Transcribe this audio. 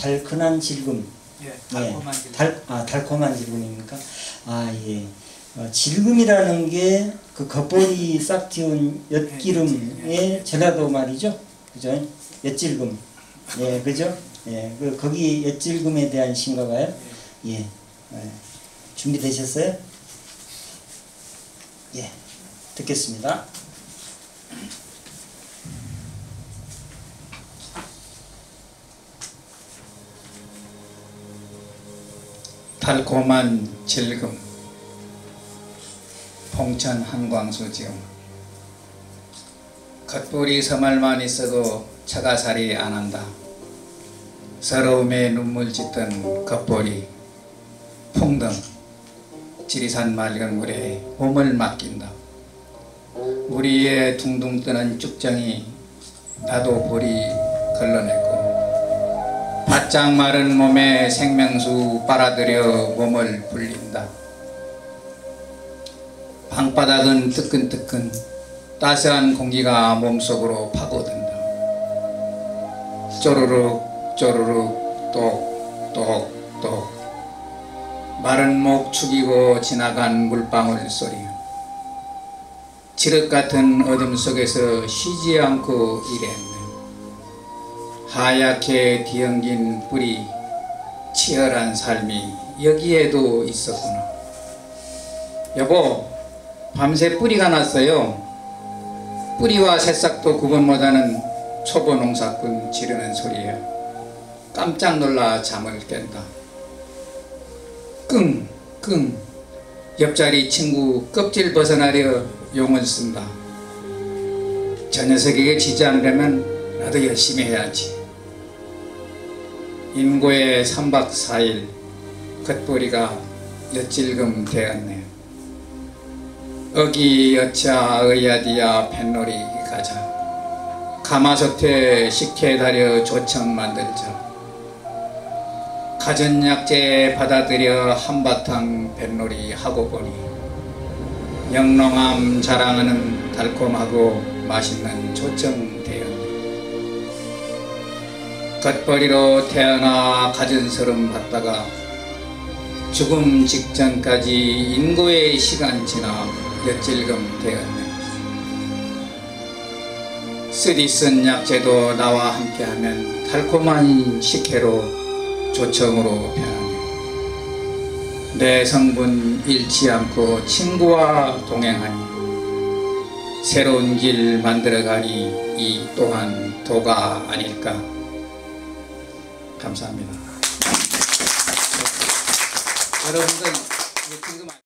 달큰한 질금. 예, 달콤한 질금. 달콤한 질금입니까? 아, 예. 질금이라는 게 그 겉벌이 싹 튀운 엿기름의 전라도 말이죠. 그죠? 엿질금. 예, 그죠? 예, 그 거기 엿질금에 대한 신가봐요. 예. 예. 예. 준비되셨어요? 예. 듣겠습니다. 달콤한 질금. 홍천 한광수 지음. 겉불이 서말만 있어도 차가살이 안한다. 서러움에 눈물 짓던 겉불이 풍덩 지리산 맑은 물에 몸을 맡긴다. 물 위에 둥둥 뜨는 쭉정이 나도 볼이 걸러냈고 바짝 마른 몸에 생명수 빨아들여 몸을 불린다. 방바닥은 뜨끈뜨끈 따스한 공기가 몸속으로 파고든다. 쪼르륵 쪼르륵 똑똑똑 마른 목 축이고 지나간 물방울 소리. 지륵같은 어둠 속에서 쉬지 않고 일했네. 하얗게 뒤엉긴 뿌리 치열한 삶이 여기에도 있었구나. 여보, 밤새 뿌리가 났어요. 뿌리와 새싹도 구분 못하는 초보 농사꾼 지르는 소리에 깜짝 놀라 잠을 깬다. 끙끙 옆자리 친구 껍질 벗어나려 용을 쓴다. 저 녀석에게 지지 않으려면 나도 열심히 해야지. 인고의 3박 4일 겉보리가 엿질금 되었네. 어기 여차 의야디야 뱃놀이 가자. 가마솥에 식혜 다려 조청 만들자. 가전약재 받아들여 한바탕 뱃놀이 하고 보니 영롱함 자랑하는 달콤하고 맛있는 조청 되었네. 겉벌이로 태어나 가전서름 받다가 죽음 직전까지 인고의 시간 지나 엿질금 되었네. 쓰디 쓴 약재도 나와 함께하면 달콤한 식혜로 조청으로 변하네. 내 성분 잃지 않고 친구와 동행하니 새로운 길 만들어가니 이 또한 도가 아닐까. 감사합니다. 여러분들.